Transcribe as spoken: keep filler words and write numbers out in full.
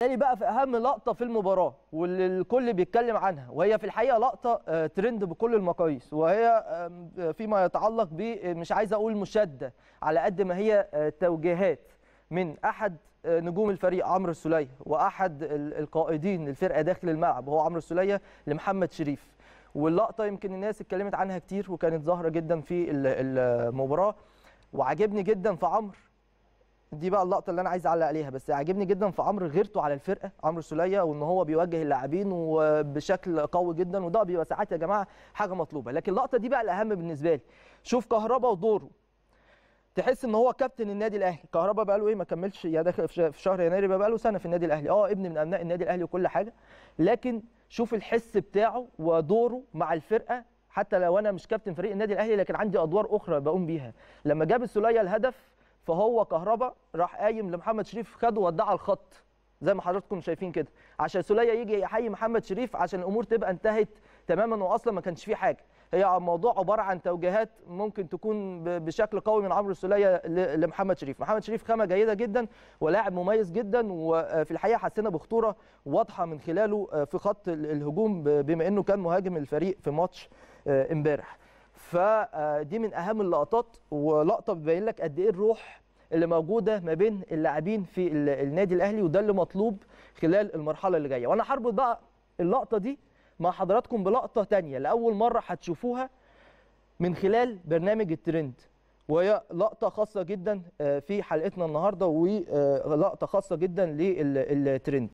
بالتالي بقى في أهم لقطة في المباراة واللي الكل بيتكلم عنها، وهي في الحقيقة لقطة ترند بكل المقاييس، وهي فيما يتعلق ب مش عايز أقول مشادة على قد ما هي توجيهات من أحد نجوم الفريق عمرو السولية وأحد القائدين الفرقة داخل الملعب وهو عمرو السولية لمحمد شريف. واللقطة يمكن الناس اتكلمت عنها كتير وكانت ظاهرة جدا في المباراة، وعجبني جدا في عمرو. دي بقى اللقطه اللي انا عايز اعلق عليها، بس عاجبني جدا في عمرو غيرته على الفرقه عمرو السولية، وان هو بيوجه اللاعبين وبشكل قوي جدا، وده بيبقى ساعات يا جماعه حاجه مطلوبه. لكن اللقطه دي بقى الاهم بالنسبه لي، شوف كهربا ودوره، تحس ان هو كابتن النادي الاهلي. كهربا بقى له ايه، ما كملش يا داخل في شهر يناير، بقى له سنه في النادي الاهلي، اه ابن من ابناء النادي الاهلي وكل حاجه، لكن شوف الحس بتاعه ودوره مع الفرقه. حتى لو انا مش كابتن فريق النادي الاهلي لكن عندي ادوار اخرى بقوم بيها. لما جاب السولية الهدف فهو كهربا راح قايم لمحمد شريف، خده ودعه الخط زي ما حضراتكم شايفين كده، عشان سولية يجي يحيي محمد شريف عشان الامور تبقى انتهت تماما، واصلا ما كانش فيه حاجه. هي موضوع عباره عن توجيهات ممكن تكون بشكل قوي من عمرو السولية لمحمد شريف. محمد شريف خامه جيده جدا ولاعب مميز جدا، وفي الحقيقه حسينا بخطوره واضحه من خلاله في خط الهجوم بما انه كان مهاجم الفريق في ماتش امبارح. فدي من اهم اللقطات، ولقطه بتبين لك قد ايه الروح اللي موجوده ما بين اللاعبين في النادي الاهلي، وده اللي مطلوب خلال المرحله اللي جايه. وانا هربط بقى اللقطه دي مع حضراتكم بلقطه ثانيه لاول مره هتشوفوها من خلال برنامج الترند، وهي لقطه خاصه جدا في حلقتنا النهارده، ولقطه خاصه جدا للترند.